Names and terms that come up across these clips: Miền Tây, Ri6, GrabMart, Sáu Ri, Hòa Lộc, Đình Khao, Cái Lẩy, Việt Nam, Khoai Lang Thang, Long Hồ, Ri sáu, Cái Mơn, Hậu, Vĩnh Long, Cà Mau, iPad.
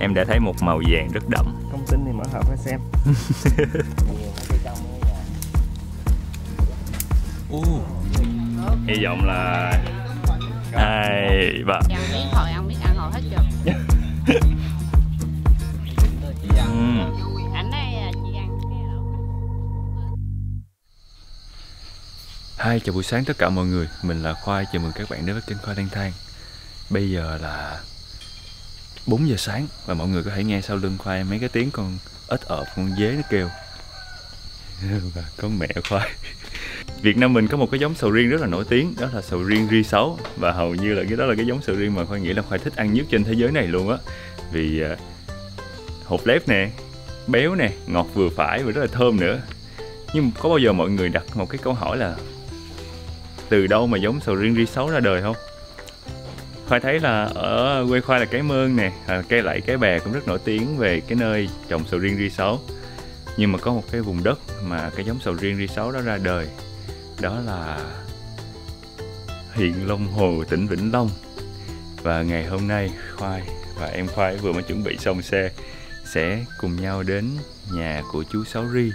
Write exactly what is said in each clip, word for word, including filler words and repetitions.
Em đã thấy một màu vàng rất đậm. Không tin thì mở hộp ra xem. uh, Hy vọng là ai bà. Hồi ông biết ăn hồi hết chưa? Hi, chào buổi sáng tất cả mọi người. Mình là Khoai, chào mừng các bạn đến với kênh Khoai Lang Thang. Bây giờ là bốn giờ sáng và mọi người có thể nghe sau lưng Khoai mấy cái tiếng con ếch ợp, con dế nó kêu. Và có mẹ Khoai. Việt Nam mình có một cái giống sầu riêng rất là nổi tiếng, đó là sầu riêng Ri sáu. Và hầu như là cái đó là cái giống sầu riêng mà Khoai nghĩ là Khoai thích ăn nhất trên thế giới này luôn á. Vì uh, hột lép nè, béo nè, ngọt vừa phải và rất là thơm nữa. Nhưng có bao giờ mọi người đặt một cái câu hỏi là từ đâu mà giống sầu riêng Ri sáu ra đời không? Khoai thấy là ở quê Khoai là Cái Mơn nè, à, Cái Lẩy, Cái Bè cũng rất nổi tiếng về cái nơi trồng sầu riêng Ri sáu. Nhưng mà có một cái vùng đất mà cái giống sầu riêng Ri sáu đó ra đời, đó là huyện Long Hồ, tỉnh Vĩnh Long. Và ngày hôm nay Khoai và em Khoai vừa mới chuẩn bị xong xe sẽ cùng nhau đến nhà của chú Sáu Ri,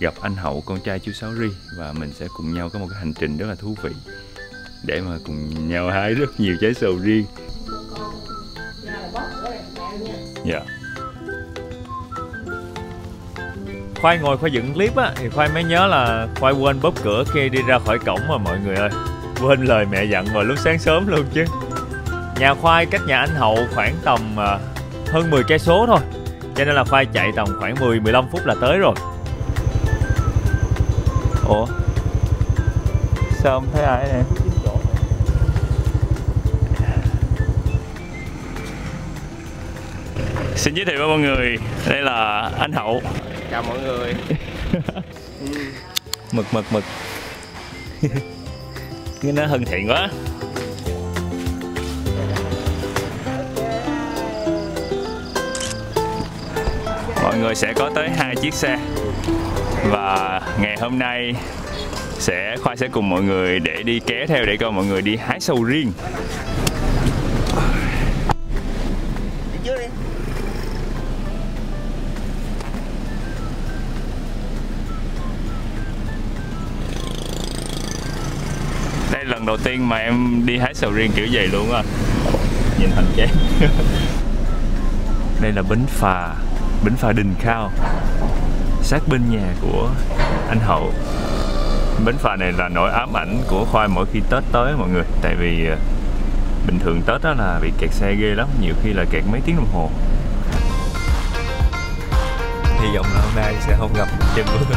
gặp anh Hậu, con trai chú Sáu Ri, và mình sẽ cùng nhau có một cái hành trình rất là thú vị để mà cùng nhau hái rất nhiều trái sầu riêng. Dạ. Khoai ngồi Khoai dựng clip á thì Khoai mới nhớ là Khoai quên bóp cửa khi đi ra khỏi cổng mà mọi người ơi. Quên lời mẹ dặn vào lúc sáng sớm luôn chứ. Nhà Khoai cách nhà anh Hậu khoảng tầm hơn mười cây số thôi, cho nên là Khoai chạy tầm khoảng mười mười lăm phút là tới rồi. Ủa? Sao không thấy ai nè? Xin giới thiệu với mọi người, đây là anh Hậu. Chào mọi người. Mực mực mực. Nghe nó thân thiện quá. Mọi người sẽ có tới hai chiếc xe. Và ngày hôm nay sẽ Khoai sẽ cùng mọi người để đi ké theo để coi mọi người đi hái sầu riêng. Đây là lần đầu tiên mà em đi hái sầu riêng kiểu vậy luôn á. Nhìn thành chén. Đây là bến phà, bến phà Đình Khao, sát bên nhà của anh Hậu. Bến phà này là nỗi ám ảnh của Khoai mỗi khi Tết tới mọi người. Tại vì bình thường Tết đó là bị kẹt xe ghê lắm, nhiều khi là kẹt mấy tiếng đồng hồ. Hy vọng là hôm nay sẽ không gặp trên mưa.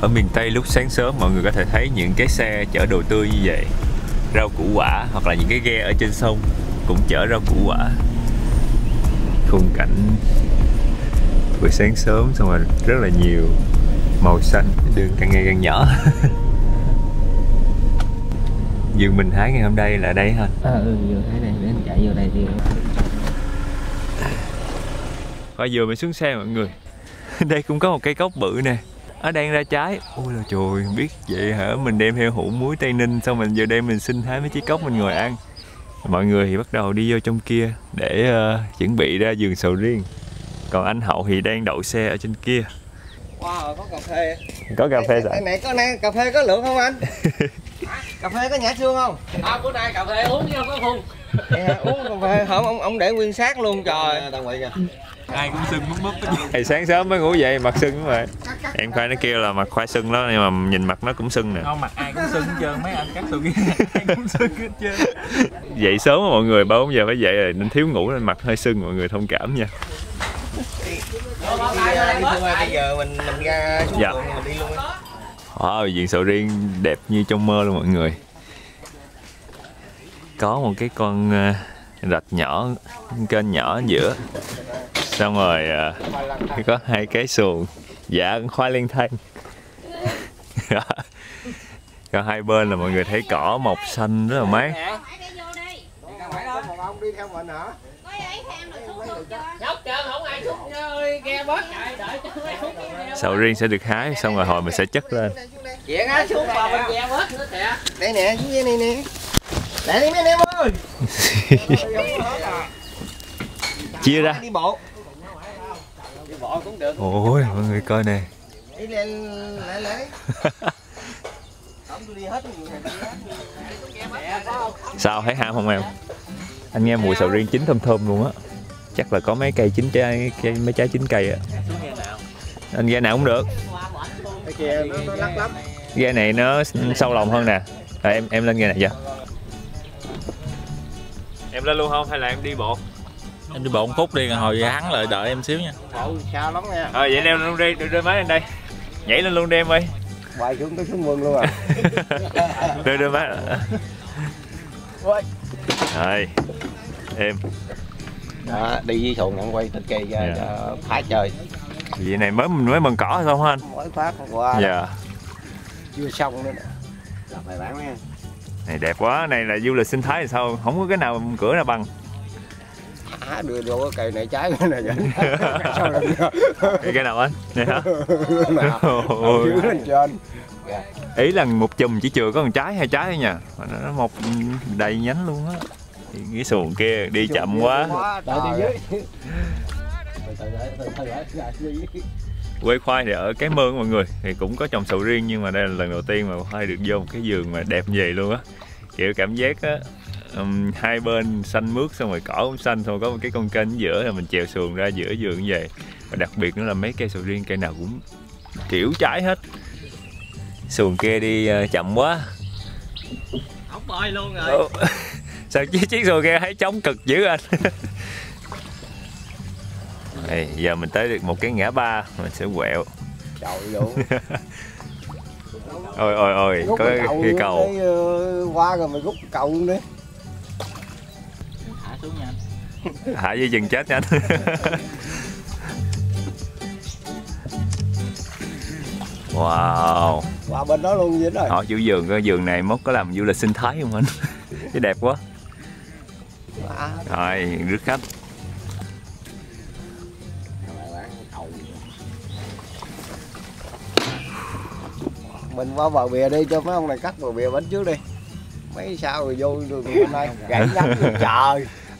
Ở miền Tây lúc sáng sớm mọi người có thể thấy những cái xe chở đồ tươi như vậy, rau củ quả, hoặc là những cái ghe ở trên sông cũng chở rau củ quả. Khung cảnh buổi sáng sớm xong rồi rất là nhiều màu xanh, đường càng ngày càng nhỏ. Vườn mình hái ngày hôm nay là đây ha. À, ừ, vừa hái đây, để anh chạy vô đây đi. Và vừa mới xuống xe mọi người. Đây cũng có một cây cốc bự nè. Nó đang ra trái. Ôi là trời, biết vậy hả? Mình đem theo hũ muối Tây Ninh, xong mình giờ đem mình xin hái mấy trái cốc mình ngồi ăn. Mọi người thì bắt đầu đi vô trong kia để uh, chuẩn bị ra vườn sầu riêng. Còn anh Hậu thì đang đậu xe ở trên kia. Wow, có cà phê. Có cà phê rồi. Này có này, cà phê có lượng không anh? Cà phê có nhả xương không? À, bữa nay cà phê uống với không có phun. Uống cà phê không, ông, ông để nguyên xác luôn trời. Ai cũng sưng mất mất. Thì sáng sớm mới ngủ dậy mặt sưng vậy. Em Khoai nó kêu là mặt Khoai sưng đó, nhưng mà nhìn mặt nó cũng sưng nè. Không, mặt ai cũng sưng hết trơn, mấy anh cắt sưng ai cũng sưng hết trơn. Dậy sớm mọi người, ba bốn giờ phải dậy rồi nên thiếu ngủ nên mặt hơi sưng, mọi người thông cảm nha. Bây giờ mình mình ra xuống vườn mình đi luôn. Wow, vườn sầu riêng đẹp như trong mơ luôn mọi người. Có một cái con rạch nhỏ, kênh nhỏ ở giữa. Xong rồi uh, có hai cái xuồng, dạ Khoai Lang Thang. Còn hai bên là mọi người thấy cỏ mọc xanh rất là mát. Sầu riêng sẽ được hái xong rồi hồi mình sẽ chất lên. Chuyện á, xuống vào mình gieo hết nữa kìa. Đây nè, xuống dưới này nè. Để đi mấy anh em ơi. Chia ra. Đi bộ. Đi bộ cũng được. Ôi, mọi người coi nè. Đi lên lại lấy. Sao thấy ham không em? Anh nghe mùi sầu riêng chín thơm thơm luôn á. Chắc là có mấy cây chín trái, cây, mấy trái chín cây á. Anh ghe nào cũng được. Ghe này nó sâu lòng hơn nè. À, em em lên ghe này chưa? Em lên luôn không hay là em đi bộ? Em đi bộ một phút đi, hồi hắn lại đợi em xíu nha. Bộ xa lắm nha. Ờ vậy em luôn đi, đưa máy lên đây. Nhảy lên luôn đi em ơi. Hoài xuống tới xuống vườn luôn à. Đưa đưa má. Rồi. Em. Đó, đi với xuồng em quay thịt cây ra yeah. Cho phá trời. Vậy này mới mình mới mần cỏ không anh? Mới phát qua. Dạ. Yeah. Chưa xong nữa. Làm bài bản nha. Này đẹp quá, này là du lịch sinh thái thì sao? Không có cái nào cửa nào bằng. À, đưa vô cái cây này trái cái này vậy. Cái nào anh? Này hả? Yeah. Ý là một chùm chỉ chừa có một trái hai trái thôi nha. Nó một đầy nhánh luôn á. Cái xuồng kia đi chùm chậm quá. quá Quê khoai thì ở Cái Mơn mọi người thì cũng có trồng sầu riêng, nhưng mà đây là lần đầu tiên mà khoai được vô một cái vườn mà đẹp như vậy luôn á. Kiểu cảm giác á, Um, hai bên xanh mướt, xong rồi cỏ cũng xanh, xong rồi có một cái con kênh ở giữa là mình chèo xuồng ra giữa vườn như vậy. Và đặc biệt nữa là mấy cây sầu riêng cây nào cũng kiểu trái hết. Xuồng kia đi uh, chậm quá. Ốc bơi luôn rồi. Oh. Sao chiếc, chiếc xuồng kia thấy chống cực dữ anh. Đây, giờ mình tới được một cái ngã ba, mình sẽ quẹo. Trời luôn. Ôi ôi ôi, có cái cầu. Cái cầu. Cái, uh, qua rồi mình rút cầu luôn đi. Xuống nha anh. Hạ dây chừng chết nha anh. Wow. Qua bên đó luôn dính rồi. Họ chủ vườn, cái vườn này mốt có làm du lịch sinh thái không anh? Cái đẹp quá. Rồi, rước khách. Mình qua bờ bìa đi cho mấy ông này cắt bờ bìa bánh trước đi. Mấy sao rồi vô đường hôm nay gãy nhánh trời.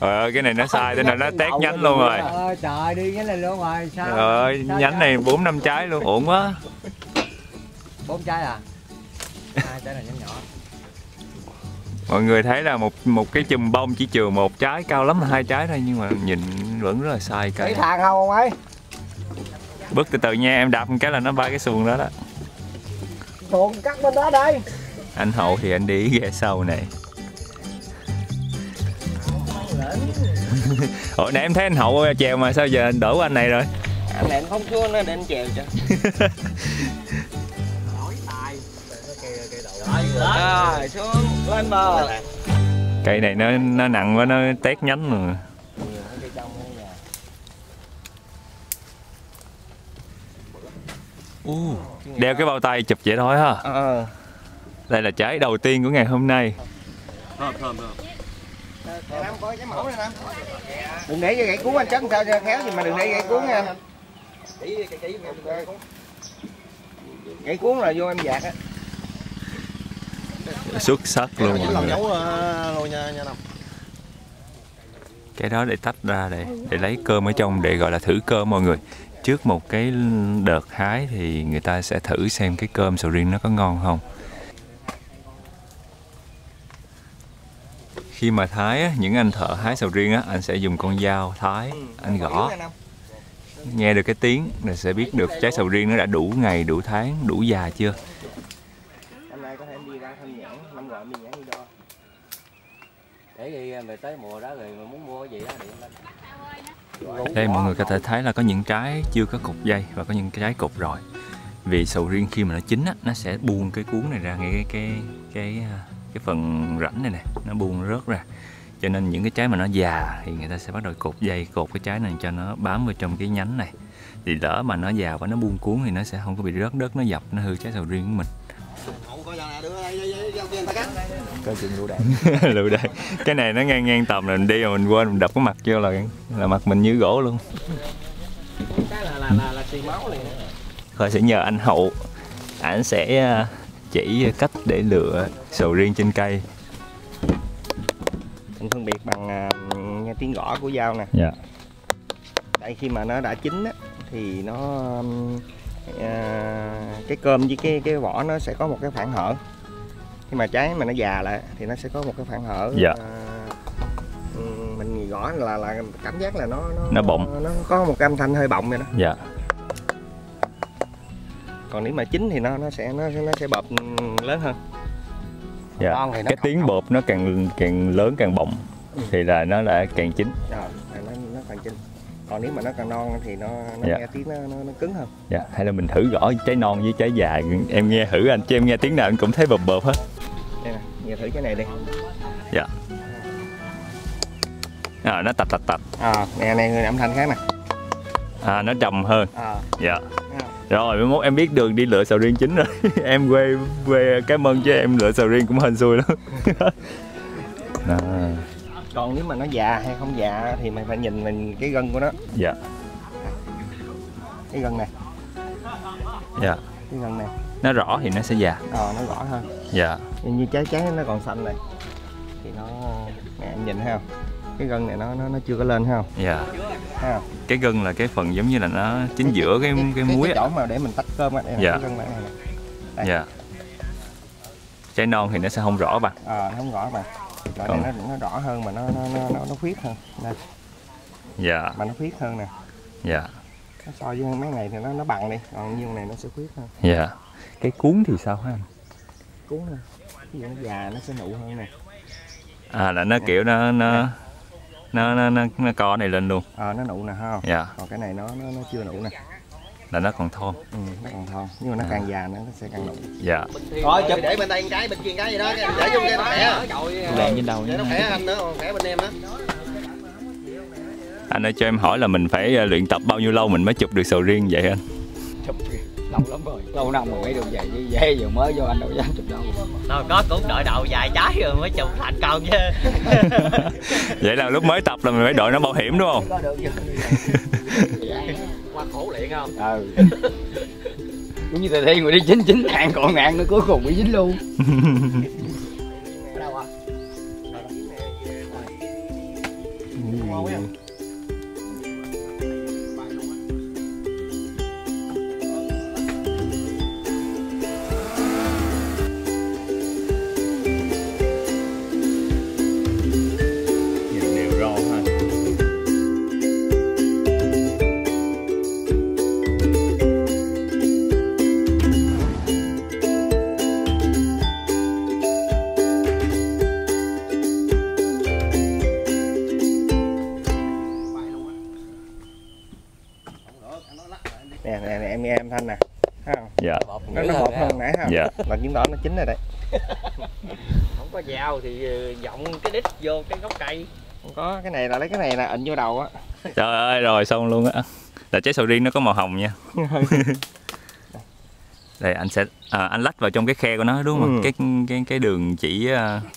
Trời ơi cái này nó sai thế này nó tét nhánh luôn rồi. Ơi, trời đi cái này luôn rồi sao. Trời ơi nhánh này bốn năm trái luôn ổn quá. Bốn trái à? Hai trái là nhánh nhỏ. Mọi người thấy là một một cái chùm bông chỉ chừa một trái, cao lắm là hai trái thôi, nhưng mà nhìn vẫn rất là sai cây. Thấy thang không ông ấy? Bước từ từ nha, em đạp một cái là nó bay cái xuồng đó đó. Xuồng cắt bên đó đây. Anh Hậu thì anh đi ghe sau này. Hồi nãy em thấy anh Hậu chèo mà sao giờ anh đổ anh này rồi. Anh này không xuống nó để anh chèo cho. Rồi xuống lên bờ. Cây này nó nó nặng quá, nó tét nhánh mà. Uh, đeo cái bao tay chụp vậy thôi ha. Ờ. Đây là trái đầu tiên của ngày hôm nay. Thơm thơm thơm. Đừng để gãy cuốn anh chết sao cho khéo gì mà đừng để gãy cuốn nha. Gãy cuốn là vô em dạt á. Xuất sắc luôn mọi người. Cái đó để tách ra để để lấy cơm ở trong để gọi là thử cơm mọi người. Trước một cái đợt hái thì người ta sẽ thử xem cái cơm sầu riêng nó có ngon không. Khi mà thái, những anh thợ hái sầu riêng á, anh sẽ dùng con dao thái, anh gõ. Nghe được cái tiếng là sẽ biết được trái sầu riêng nó đã đủ ngày, đủ tháng, đủ già chưa. Hôm nay có thể đi ra thăm nhãn, năm gọi mình nhãn đi đo. Để khi về tới mùa đó rồi muốn mua cái gì đó điện lên. Đây mọi người có thể thấy là có những trái chưa có cục dây và có những cái trái cục rồi. Vì sầu riêng khi mà nó chín á, nó sẽ buông cái cuống này ra, ngay cái cái cái cái phần rãnh này nè, nó buông rớt ra, cho nên những cái trái mà nó già thì người ta sẽ bắt đầu cột dây, cột cái trái này cho nó bám vào trong cái nhánh này, thì lỡ mà nó già và nó buông cuốn thì nó sẽ không có bị rớt đất, nó dập, nó hư trái sầu riêng của mình. Lựu đạn. Cái này nó ngang ngang tầm là mình đi mà mình quên mình đập cái mặt vô là là mặt mình như gỗ luôn. Cái là là là máu liền. Khởi sẽ nhờ anh Hậu, ảnh sẽ chỉ cách để lựa sầu riêng trên cây. Mình phân biệt bằng uh, tiếng gõ của dao nè. Dạ. Đây khi mà nó đã chín á, thì nó uh, cái cơm với cái cái vỏ nó sẽ có một cái khoảng hở. Khi mà trái mà nó già lại thì nó sẽ có một cái khoảng hở. Dạ. Uh, mình gõ là là cảm giác là nó nó, nó bọng, nó có một cái âm thanh hơi bọng vậy đó. Dạ. Còn nếu mà chín thì nó nó sẽ nó nó sẽ bọt lớn hơn. Dạ. Con thì nó cái tiếng bọt nó càng càng lớn càng bọng, ừ. Thì là nó đã càng chín. Rồi, nó nó càng chín. Còn nếu mà nó càng non thì nó nó dạ. nghe tiếng nó, nó nó cứng hơn. Dạ, hay là mình thử gõ trái non với trái già, em nghe thử anh, chứ em nghe tiếng nào anh cũng thấy bập bập hết. Đây nè, nghe thử cái này đi. Dạ. À, nó tạch tạch tạch. À, nè nè người âm thanh khác nè. À, nó trầm hơn. À. Dạ. Rồi mới mốt em biết đường đi lựa sầu riêng chính rồi. Em quê quê Cái Mơn chứ em lựa sầu riêng cũng hên xui lắm. À. Còn nếu mà nó già hay không già thì mình phải nhìn mình cái gân của nó. Dạ. Cái gân này. Dạ. Cái gân này. Nó rõ thì nó sẽ già. Ờ nó rõ hơn. Dạ. Như trái trái nó còn xanh này thì nó nè em nhìn thấy không? Cái gân này nó nó nó chưa có lên không? Dạ. Thấy không? Cái gân là cái phần giống như là nó chính giữa cái cái, cái, cái muối. Cái chỗ mà để mình tách cơm á. Dạ. Cái gân này này. Dạ. Trái non thì nó sẽ không rõ bằng. Ờ à, không rõ bằng. Còn này nó, nó rõ hơn mà nó nó nó nó khuyết hơn. Đây. Dạ. Mà nó khuyết hơn nè. Dạ. Nó so với mấy ngày thì nó nó bằng đi, còn nhiêu này nó sẽ khuyết hơn. Dạ. Cái cuốn thì sao hả anh? Cuốn nè. Ví dụ nó già nó sẽ nụ hơn nè. À là nó nè. Kiểu nó nó nè. Nó, nó, nó, nó co này lên luôn. Ờ, à, nó nụ nè không? Dạ. Còn cái này nó nó, nó chưa nụ nè. Là nó còn thon. Ừ, nó còn thon. Nhưng mà nó à. càng già nó sẽ càng nụ. Dạ. Thôi, chụp để bên đây một cái, bên kia cái gì đó. Để chung cái nó khỏe. Đèn trên đầu. Để nó khỏe anh nữa, còn khỏe bên em đó. Anh ơi, cho em hỏi là mình phải luyện tập bao nhiêu lâu mình mới chụp được sầu riêng vậy anh? Chụp lâu lắm rồi. Lâu năm rồi mới được vậy chứ. Vậy vừa mới vô anh đâu dám chụp đâu. Thôi có cũng đợi đầu vài trái rồi mới chụp thành công chứ. Vậy là lúc mới tập là mình phải đội nó bảo hiểm đúng không? Qua khổ luyện không? Ừ. Đúng như thời thi người đi chín chín ngàn còn ngàn nữa cuối cùng bị dính luôn. Ở đâu à? Dạ. Là chứng tỏ nó chín rồi đấy. Không có dao thì vọng cái đít vô cái gốc cây. Không có, cái này là lấy cái này là ịnh vô đầu á. Trời ơi, rồi xong luôn á. Là trái sầu riêng nó có màu hồng nha. Đây anh sẽ à, anh lách vào trong cái khe của nó đúng không? Ừ. Cái cái cái đường chỉ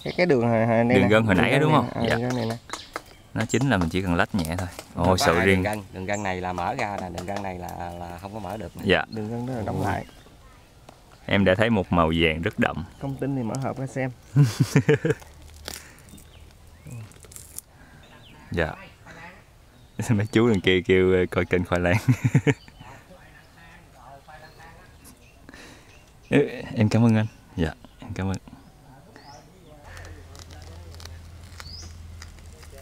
cái cái đường hồi, hồi đường gân hồi nãy đúng không? À, dạ. Này nè. Nó chính là mình chỉ cần lách nhẹ thôi. Ôi sầu riêng. Đường gân, đường gân này là mở ra nè, đường gân này là là không có mở được. Này. Dạ. Đường gân đó là đóng lại. Em đã thấy một màu vàng rất đậm. Không tin thì mở hộp ra xem. Dạ. Mấy chú đằng kia kêu coi kênh Khoai Lang. Em cảm ơn anh. Dạ, em cảm ơn.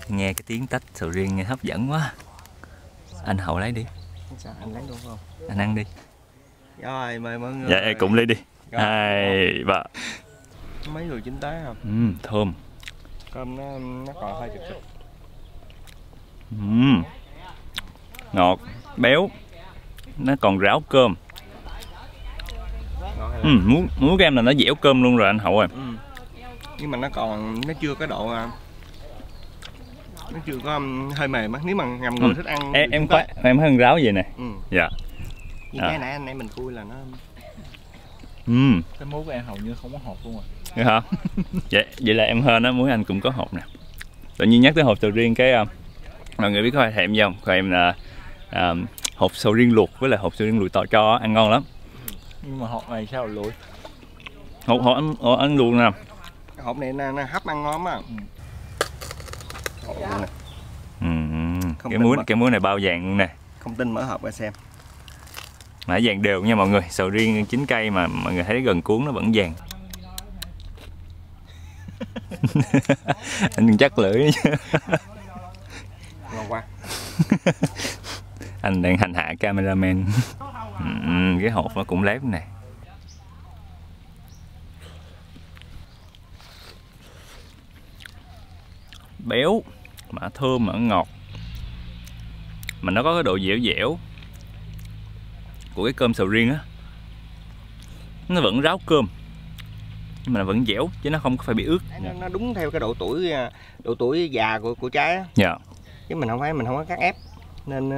Nghe cái tiếng tách sầu riêng nghe hấp dẫn quá. Anh Hậu lấy đi. Sao anh lấy luôn không? Anh ăn đi. Rồi mời mọi người. Dạ em cũng lấy đi. Rồi. Hai ba. Mấy người chín tới không? Ừ, thơm. Cơm nó nó còn hơi trực trực. Ừ. Ngọt, béo. Nó còn ráo cơm. Ừ, muốn muốn em là nó dẻo cơm luôn rồi anh Hậu ơi. Ừ. Nhưng mà nó còn nó chưa có độ nó chưa có hơi mềm á. Nếu mà ngầm người ừ. thích ăn em em khoái, em thấy ráo vậy nè. Ừ. Dạ. Như à. Cái nãy anh em mình khui là nó ừ. Cái muối của em hầu như không có hột luôn rồi. Hả? Vậy, vậy là em hên á, muối anh cũng có hột nè. Tự nhiên nhắc tới hột sầu riêng cái mọi người biết khoai thèm gì không? Khoai em là à, hột sầu riêng luộc với lại hột sầu riêng lùi tò cho ăn ngon lắm. Nhưng mà hột này sao lùi? Hột hột ăn, hột ăn luôn nè. Cái hột này nó hấp ăn ngon mà. Dạ. Ừ. Cái muối mà. Cái muối này bao vàng luôn nè. Không tin mở hộp ra xem. Nãy vàng đều nha mọi người, sầu riêng chín cây mà mọi người thấy gần cuốn nó vẫn vàng. Anh chắc lưỡi. Ngon quá. Anh đang hành hạ cameraman. Ừ, cái hộp nó cũng lép nè. Béo mà thơm mà ngọt, mà nó có cái độ dẻo dẻo của cái cơm sầu riêng á, nó vẫn ráo cơm nhưng mà nó vẫn dẻo chứ nó không có phải bị ướt. Nó, nó đúng theo cái độ tuổi độ tuổi già của của trái á. Dạ. Chứ mình không phải mình không có cắt ép nên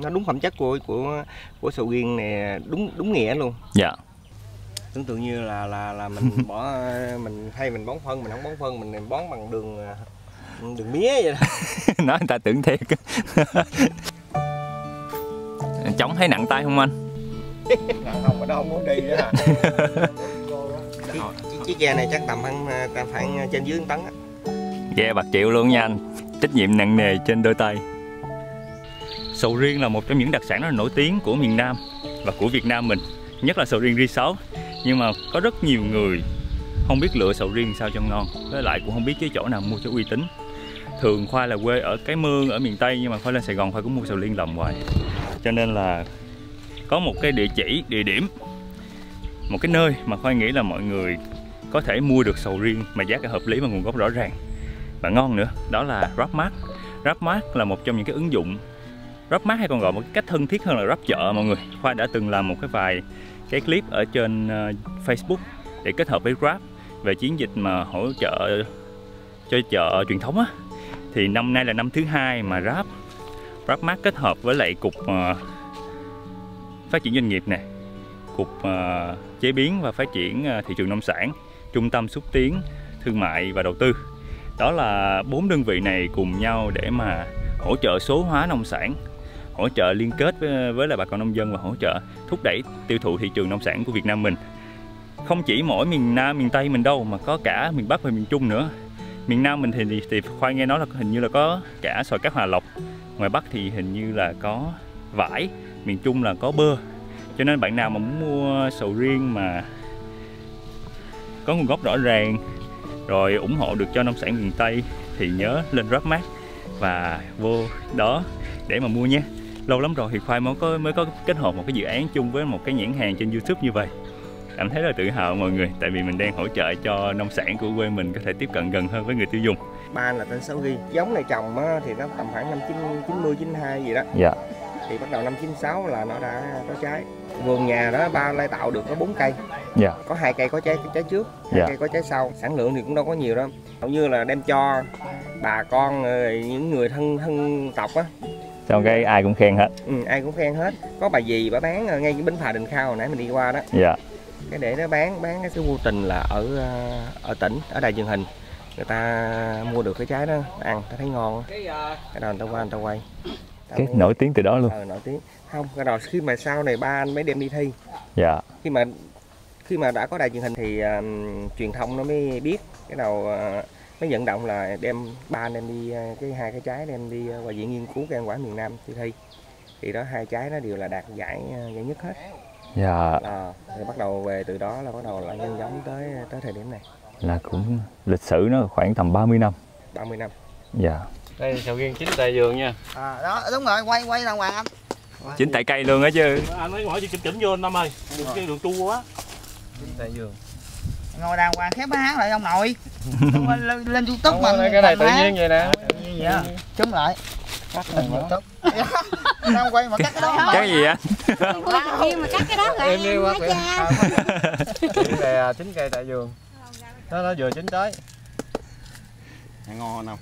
nó đúng phẩm chất của của của sầu riêng này, đúng đúng nghĩa luôn. Dạ. Tưởng tượng như là là là mình bỏ mình thay mình bón phân, mình không bón phân mình bón bằng đường đường mía vậy đó. Nói người ta tưởng thiệt. Chóng thấy nặng tay không anh? Không, ở đâu không muốn đi nữa à. Chiếc ghe này chắc tầm khoảng, khoảng trên dưới một tấn á. Ghe bạc triệu luôn nha anh. Trách nhiệm nặng nề trên đôi tay. Sầu riêng là một trong những đặc sản rất nổi tiếng của miền Nam và của Việt Nam mình, nhất là sầu riêng Ri sáu. Nhưng mà có rất nhiều người không biết lựa sầu riêng sao cho ngon, với lại cũng không biết cái chỗ nào mua cho uy tín. Thường Khoai là quê ở Cái Mơn ở miền Tây, nhưng mà Khoai lên Sài Gòn Khoai cũng mua sầu riêng lòng hoài. Cho nên là có một cái địa chỉ, địa điểm, một cái nơi mà Khoai nghĩ là mọi người có thể mua được sầu riêng mà giá cả hợp lý và nguồn gốc rõ ràng và ngon nữa, đó là GrabMart. GrabMart là một trong những cái ứng dụng, GrabMart hay còn gọi một cách thân thiết hơn là Grab chợ mọi người. Khoai đã từng làm một cái vài cái clip ở trên Facebook để kết hợp với Grab về chiến dịch mà hỗ trợ cho chợ truyền thống á. Thì năm nay là năm thứ hai mà Grab GrabMart kết hợp với lại cục uh, phát triển doanh nghiệp nè, cục uh, chế biến và phát triển uh, thị trường nông sản, trung tâm xúc tiến thương mại và đầu tư. Đó là bốn đơn vị này cùng nhau để mà hỗ trợ số hóa nông sản, hỗ trợ liên kết với, với lại bà con nông dân và hỗ trợ thúc đẩy tiêu thụ thị trường nông sản của Việt Nam mình. Không chỉ mỗi miền Nam, miền Tây mình đâu mà có cả miền Bắc và miền Trung nữa. Miền Nam mình thì, thì Khoai nghe nói là hình như là có cả xoài cát Hòa Lộc. Ngoài Bắc thì hình như là có vải, miền Trung là có bơ. Cho nên bạn nào mà muốn mua sầu riêng mà có nguồn gốc rõ ràng rồi ủng hộ được cho nông sản miền Tây thì nhớ lên GrabMart và vô đó để mà mua nhé. Lâu lắm rồi thì Khoai mới có, mới có kết hợp một cái dự án chung với một cái nhãn hàng trên YouTube như vậy. Cảm thấy là tự hào mọi người, tại vì mình đang hỗ trợ cho nông sản của quê mình có thể tiếp cận gần hơn với người tiêu dùng. Ban là tên Sáu Ri, giống này trồng á, thì nó tầm khoảng năm chín mươi chín mươi chín mươi hai gì đó. Dạ. Thì bắt đầu năm chín mươi sáu là nó đã có trái. Vườn nhà đó ba lai tạo được có bốn cây. Dạ. Có hai cây có trái trái trước, hai dạ. cây có trái sau. Sản lượng thì cũng đâu có nhiều đâu. Hầu như là đem cho bà con những người thân thân tộc á. Xong cái ai cũng khen hết. Ừ, ai cũng khen hết. Có bà dì bà bán ngay cái bến phà Đình Khao hồi nãy mình đi qua đó. Dạ. Cái để nó bán bán cái sự vô tình là ở ở tỉnh, ở đài truyền hình người ta mua được cái trái đó ăn, ta thấy ngon, cái đầu người ta qua người ta quay ta cái mới... nổi tiếng từ đó luôn. Ờ, nổi tiếng không cái đầu khi mà sau này ba anh mới đem đi thi. Dạ. Khi mà khi mà đã có đài truyền hình thì uh, truyền thông nó mới biết, cái đầu uh, mới vận động là đem ba anh em đi uh, cái hai cái trái đem đi uh, vào viện nghiên cứu cây ăn quả miền Nam thi thi thì đó hai trái nó đều là đạt giải uh, giải nhất hết. Dạ. À, thì bắt đầu về từ đó là bắt đầu là nhân giống tới tới thời điểm này là cũng lịch sử nó khoảng tầm ba mươi năm. ba mươi năm. Dạ. Đây sầu riêng chín tại vườn nha. À đó đúng rồi, quay quay đàng hoàng anh. Chín tại cây luôn á chứ. Anh nói hỏi gì chỉnh chỉnh vô anh Năm ơi. Đừng cái đường chua quá. Chín tại vườn. Ngồi đàng hoàng khép há lại ông nội. lên, lên YouTube mà. Cái này tự nhiên vậy nè. Tự nhiên vậy á. Chấm lại. Cắt này YouTube. Đang quay mà cắt cái đó. Cái gì anh? Em mà cắt cái đó rồi em đi qua kìa. Chín cây tại vườn. Nó nó vừa chín tới. Ngon không?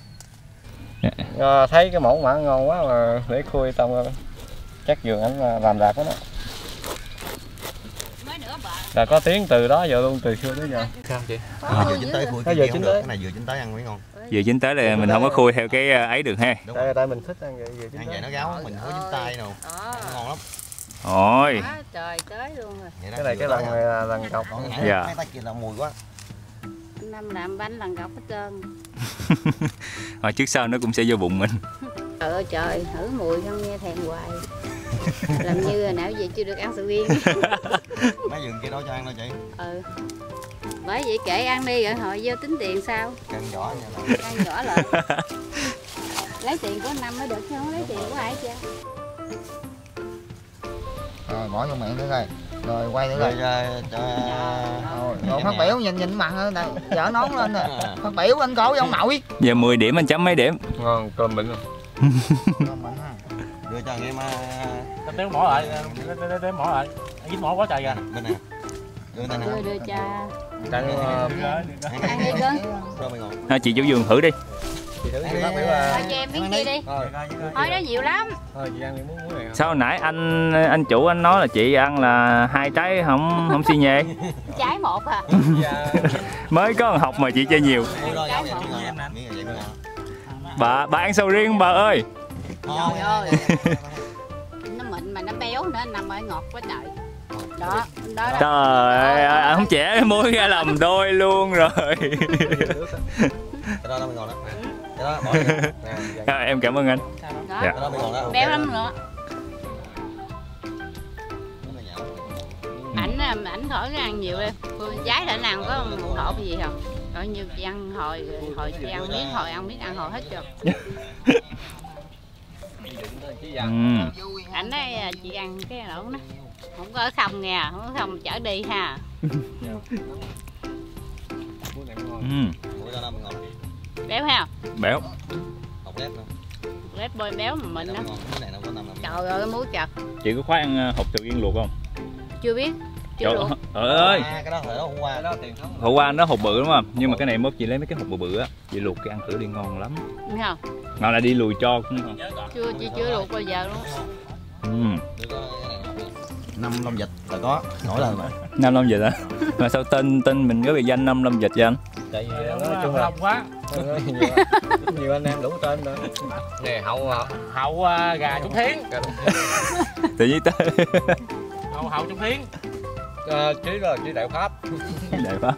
À, thấy cái mẫu mã ngon quá mà để khui tông ra. Chắc vườn ảnh làm rạp đó đó. Là có tiếng từ đó giờ luôn, từ xưa tới giờ. Sao chị? Nó vừa chín tới khui cái kia không được, cái này vừa chín tới ăn mới ngon. Vừa chín tới là mình không có khui theo cái ấy được ha. Tại tại mình thích ăn vậy, vừa chín tới. Ăn vậy nó gáo, mình có dính tay nào. Ngon lắm. Rồi. Quá trời tới luôn rồi. Cái này cái lần này là lần cọc. Dạ. Mấy ta kia là mùi quá. Năm làm bánh lần cọc hết trơn. Rồi trước sau nó cũng sẽ vô bụng mình. Trời ơi trời, thử mùi không nghe thèm hoài. Làm như là não gì chưa được ăn sầu riêng. Mấy vườn kia đó cho ăn đâu chị. Ừ. Bởi vậy kệ ăn đi rồi hồi vô tính tiền sao? Cân nhỏ nha. Cân nhỏ lại. Lấy tiền của năm mới được chứ không lấy đúng tiền rồi. Của ai chứ. Rồi bỏ vô miệng nữa coi. Rồi quay nữa rồi. Rồi trời. Phát biểu nhìn nhìn mặt thôi nè, dở nón lên nè. Phát biểu anh cổ vô nội. Giờ mười điểm anh chấm mấy điểm? Ngon cơm bệnh luôn. Cơm bệnh ha. Đưa cho em tấm đếm mỏ lại, tấm đếm mỏ lại. Anh dính mỏ quá trời kìa. Bên này. Đưa ta nè. Đưa đưa cha. Ăn đi cưng. Thôi chị vô vườn thử đi. Thôi cho em miếng kia đi. Thôi nó nhiều lắm. Sao nãy anh anh chủ anh nói là chị ăn là hai trái không không xi nhê. Trái một à. Mới có học mà chị chơi nhiều. Bà bà ăn sầu riêng bà ơi. Trời ơi. Nó mịn mà nó béo nữa nằm ở ngọt quá trời. Đó, đó trời đó. Ơi, anh không trẻ muối ra làm đôi luôn rồi. À, em cảm ơn anh. Dạ. Béo lắm nữa. Ảnh ảnh khỏi cái ăn nhiều đi. Giái đã ăn có một hộp gì không? Coi như ăn hồi hồi chị ăn miếng hồi ăn miếng ăn hồi hết rồi. Ảnh ừ. Đây chị ăn cái lẩu đó. Không có không nghe, không có không chở đi ha. Béo ha. Béo. Hột lép lép bôi béo mà mịn đó. Trời ơi muối chật. Chị có khoái ăn hột sầu riêng luộc không? Chưa biết. Chưa luộc. Trời ơi. Cái đó hôm qua đó tiền thống. Hôm qua nó hột bự đúng không? Nhưng mà cái này mốt chị lấy mấy cái hột bự bự á, chị luộc cái ăn thử đi ngon lắm. Đúng không? Ngon là đi lùi cho cũng không. Chưa chị chưa luộc bao giờ luôn. Ừ. Năm lông vịt là có, nổi lên rồi. Năm lông vịt hả? Mà sao tên tên mình có biệt danh năm lông vịt vậy anh? Tại vì nó chung lông quá. Nhiều anh em đủ tên nữa. Nè hậu hậu gà trúng thiến. Tự nhiên tên. Hậu hậu trúng thiến. Chí rồi chí đại pháp. Đại pháp.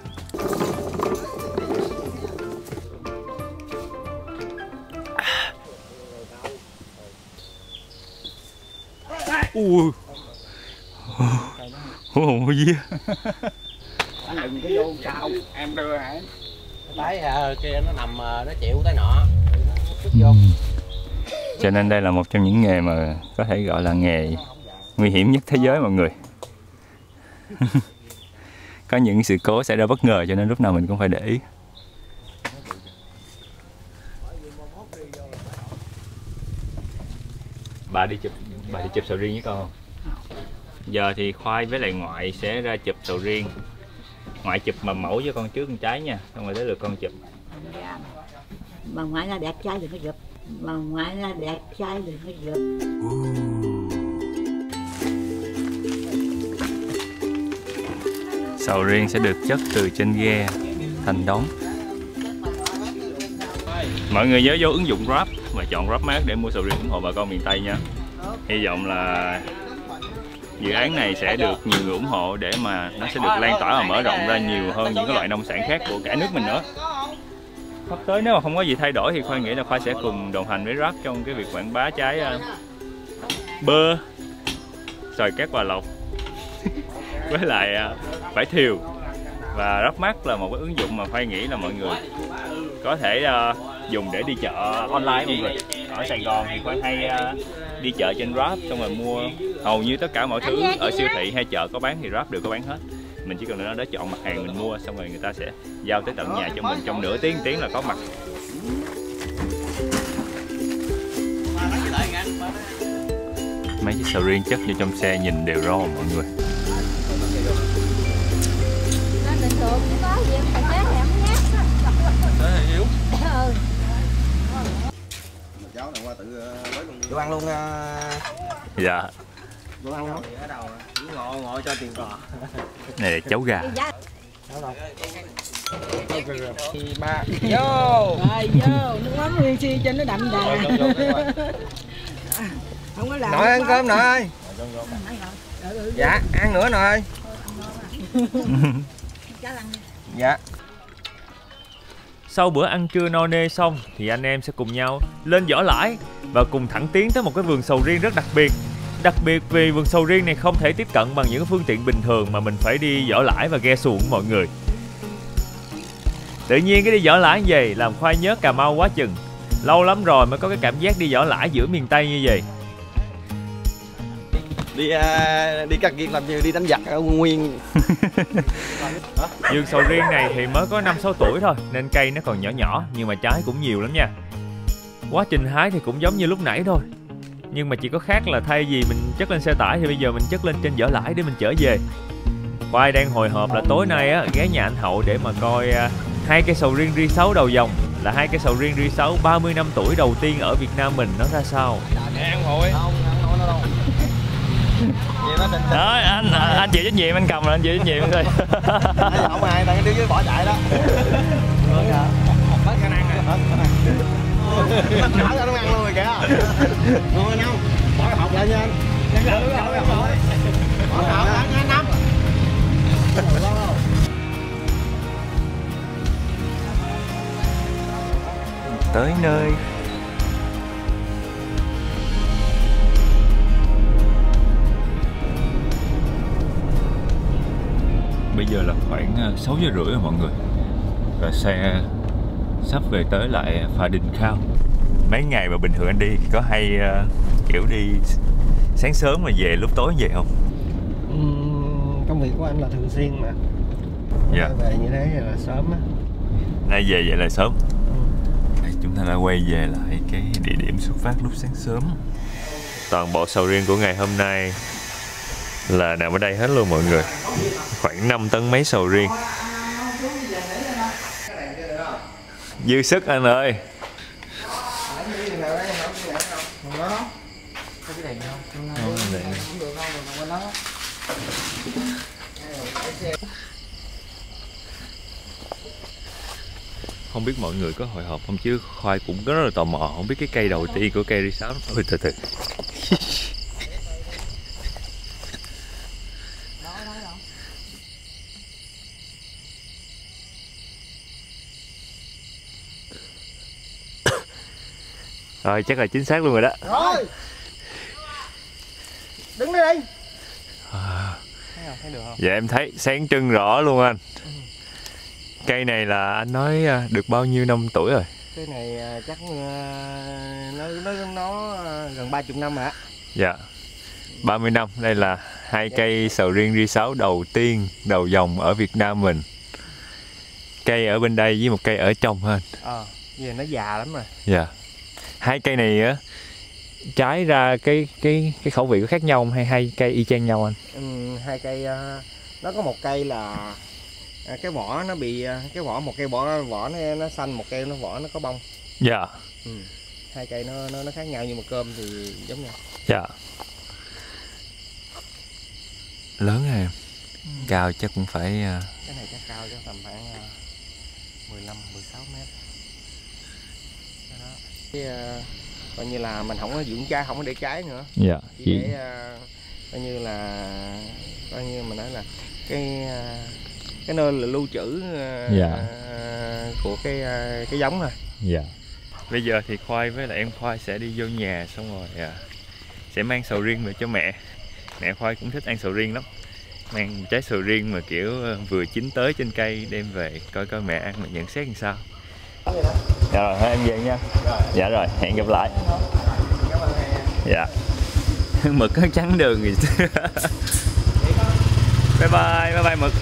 Ui. Ồ gì đừng có vô sao em đưa hả đấy kia nó nằm nó chịu tới nọ vô. Cho nên đây là một trong những nghề mà có thể gọi là nghề nguy hiểm nhất thế giới mọi người. Có những sự cố xảy ra bất ngờ cho nên lúc nào mình cũng phải để ý. Bà đi chụp bà đi chụp sầu riêng với con không? Giờ thì Khoai với lại ngoại sẽ ra chụp sầu riêng. Ngoại chụp mầm mẫu với con trước con trái nha, xong rồi tới lượt con chụp. Bà ngoại là đẹp trai thì mới chụp. Bà ngoại là đẹp trai thì mới chụp. Sầu riêng sẽ được chất từ trên ghe thành đống. Mọi người nhớ vô ứng dụng Grab và chọn GrabMart để mua sầu riêng ủng hộ bà con miền Tây nha. Hy vọng là dự án này sẽ được nhiều người ủng hộ để mà nó sẽ được lan tỏa và mở rộng ra nhiều hơn những cái loại nông sản khác của cả nước mình nữa. Sắp tới nếu mà không có gì thay đổi thì Khoai nghĩ là Khoai sẽ cùng đồng hành với Grab trong cái việc quảng bá trái bơ, xoài cát Hòa Lộc với lại vải thiều. Và GrabMart là một cái ứng dụng mà Khoai nghĩ là mọi người có thể dùng để đi chợ online mọi người. Ở Sài Gòn thì Khoai hay đi chợ trên Grab xong rồi mua hầu như tất cả mọi thứ ở siêu thị hay chợ có bán thì Grab đều có bán hết. Mình chỉ cần lên đó để chọn mặt hàng mình mua xong rồi người ta sẽ giao tới tận nhà cho mình trong nửa tiếng tiếng là có mặt. Mấy chiếc sầu riêng chất vô trong xe nhìn đều ro mọi người. Vô ăn luôn. Dạ. Vô ăn luôn. Ngồi ngồi cho tiền cò. Này là cháu gà. Ba. Vô. Rồi vô, nước mắm nguyên chi cho nó đậm đà. Không có làm. Nội ăn cơm nội ơi. Dạ, ăn nữa nè ơi. Dạ. Sau bữa ăn trưa no nê xong thì anh em sẽ cùng nhau lên giỏ lãi và cùng thẳng tiến tới một cái vườn sầu riêng rất đặc biệt. Đặc biệt vì vườn sầu riêng này không thể tiếp cận bằng những phương tiện bình thường mà mình phải đi giỏ lãi và ghe xuồng mọi người. Tự nhiên cái đi giỏ lãi như vậy làm Khoai nhớ Cà Mau quá chừng. Lâu lắm rồi mới có cái cảm giác đi giỏ lãi giữa miền Tây như vậy. Đi đi cắt kiệt làm như đi đánh giặc ở Nguyên. Vườn sầu riêng này thì mới có năm sáu tuổi thôi nên cây nó còn nhỏ nhỏ nhưng mà trái cũng nhiều lắm nha. Quá trình hái thì cũng giống như lúc nãy thôi. Nhưng mà chỉ có khác là thay vì mình chất lên xe tải thì bây giờ mình chất lên trên giỏ lãi để mình chở về. Khoai đang hồi hộp là tối nay á, ghé nhà anh Hậu để mà coi hai cây sầu riêng Ri sáu đầu dòng là hai cây sầu riêng Ri sáu ba mươi năm tuổi đầu tiên ở Việt Nam mình nó ra sao. Ăn hội. Đó, anh anh chịu trách nhiệm, anh cầm là anh chịu trách nhiệm thôi. Không ai, tại cái đứa dưới bỏ chạy đó. Hết khả năng rồi, hết khả năng. Bắt nở ra nó ăn luôn rồi kìa. Ngon không? Bỏ cái hộp lại nha anh. Bỏ hộp lại nha anh. Tới nơi. Bây giờ là khoảng sáu giờ rưỡi rồi mọi người. Và xe sắp về tới lại phà Đình Khao. Mấy ngày mà bình thường anh đi có hay uh, kiểu đi sáng sớm mà về lúc tối vậy không? Uhm, công việc của anh là thường xuyên mà. Dạ. Về như thế là sớm á. Nay về vậy là sớm. Ừ. Chúng ta đã quay về lại cái địa điểm xuất phát lúc sáng sớm. Toàn bộ sầu riêng của ngày hôm nay là nằm ở đây hết luôn mọi người. Khoảng năm tấn mấy sầu riêng. Dư sức anh ơi. Không biết mọi người có hồi hộp không chứ Khoai cũng rất là tò mò. Không biết cái cây đầu tiên của cây Ri sáu. Ôi từ từ. Rồi chắc là chính xác luôn rồi đó. Rồi. Đứng đây đi. À. Thấy không? Thấy được không? Dạ em thấy sáng trưng rõ luôn anh. Ừ. Cây này là anh nói được bao nhiêu năm tuổi rồi? Cây này chắc nó nó, nó gần ba mươi năm hả? Dạ. ba mươi năm, đây là hai dạ. Cây sầu riêng Ri sáu đầu tiên đầu dòng ở Việt Nam mình. Cây ở bên đây với một cây ở trong hơn. Ờ, à, giờ nó già lắm rồi. Dạ. Hai cây này á trái ra cái cái cái khẩu vị có khác nhau không hay hai cây y chang nhau anh? Ừ, hai cây nó có một cây là cái vỏ nó bị cái vỏ một cây vỏ vỏ nó nó xanh, một cây nó vỏ nó có bông. Dạ. Yeah. Ừ, hai cây nó nó nó khác nhau nhưng mà cơm thì giống nhau. Dạ. Yeah. Lớn rồi em. Ừ. Cao chắc cũng phải cái này chắc cao cho tầm khoảng mười lăm mười sáu mét. Cái, uh, coi như là mình không có dưỡng trái, không có để trái nữa. Dạ. Chỉ chỉ... để uh, coi như là coi như mình nói là cái uh, cái nơi là lưu trữ uh, dạ. uh, của cái uh, cái giống rồi. Dạ. Bây giờ thì Khoai với lại em Khoai sẽ đi vô nhà xong rồi uh, sẽ mang sầu riêng về cho mẹ. Mẹ Khoai cũng thích ăn sầu riêng lắm. Mang trái sầu riêng mà kiểu uh, vừa chín tới trên cây đem về coi coi mẹ ăn mà nhận xét làm sao. Dạ rồi, em về nha. Dạ rồi, hẹn gặp lại. Dạ. Mực nó trắng đường rồi. Bye bye, bye bye mực.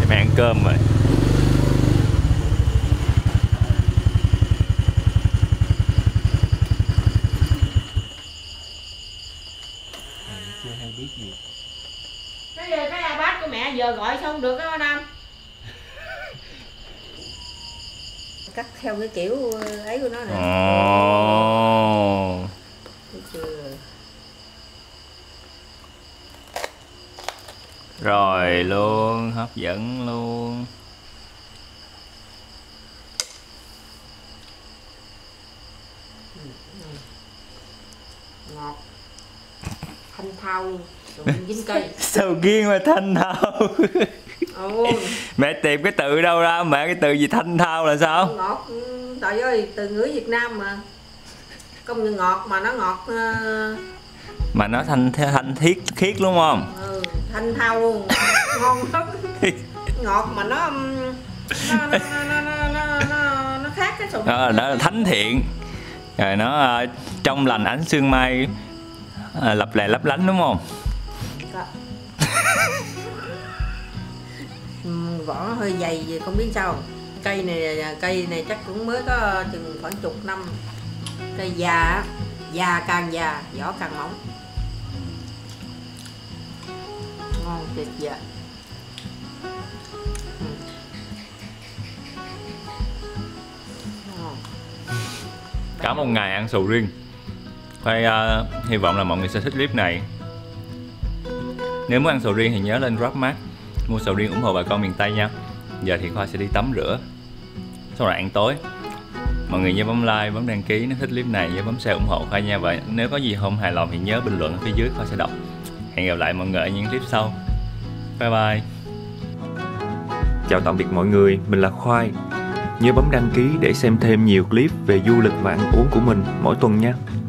Để mẹ ăn cơm rồi. Chưa hay biết gì. Cái cái iPad của mẹ giờ gọi xong được đó Nam. Cắt theo cái kiểu ấy của nó nè. Oh. Rồi luôn, hấp dẫn luôn. là thanh thau dính cây. Sầu riêng mà thanh thau. Ừ. Mẹ tìm cái từ đâu ra mẹ, cái từ gì thanh thau là sao? Không ngọt, trời ơi, từ ngữ Việt Nam mà. Không những ngọt mà nó ngọt uh... mà nó thanh thanh thiết khiết đúng không? Ừ, thanh thau ngon lắm. Ngọt mà nó nó nó nó nó, nó, nó khác cái sầu riêng. Đó, đó là thánh thiện. Rồi nó uh, trong lành ánh sương mai uh, lập lè lấp lánh đúng không? Vỏ nó hơi dày vậy không biết sao. Cây này cây này chắc cũng mới có chừng khoảng chục năm. Cây già, già càng già, vỏ càng mỏng. Ngon tuyệt vời. Cả một ngày ăn sầu riêng. Phải, uh, hy vọng là mọi người sẽ thích clip này. Nếu muốn ăn sầu riêng thì nhớ lên GrabMart mua sầu riêng ủng hộ bà con miền Tây nha. Giờ thì Khoa sẽ đi tắm rửa sau rồi ăn tối. Mọi người nhớ bấm like, bấm đăng ký nếu thích clip này, nhớ bấm share ủng hộ Khoa nha. Và nếu có gì không hài lòng thì nhớ bình luận ở phía dưới, Khoa sẽ đọc. Hẹn gặp lại mọi người ở những clip sau. Bye bye. Chào tạm biệt mọi người, mình là Khoai. Nhớ bấm đăng ký để xem thêm nhiều clip về du lịch và ăn uống của mình mỗi tuần nha.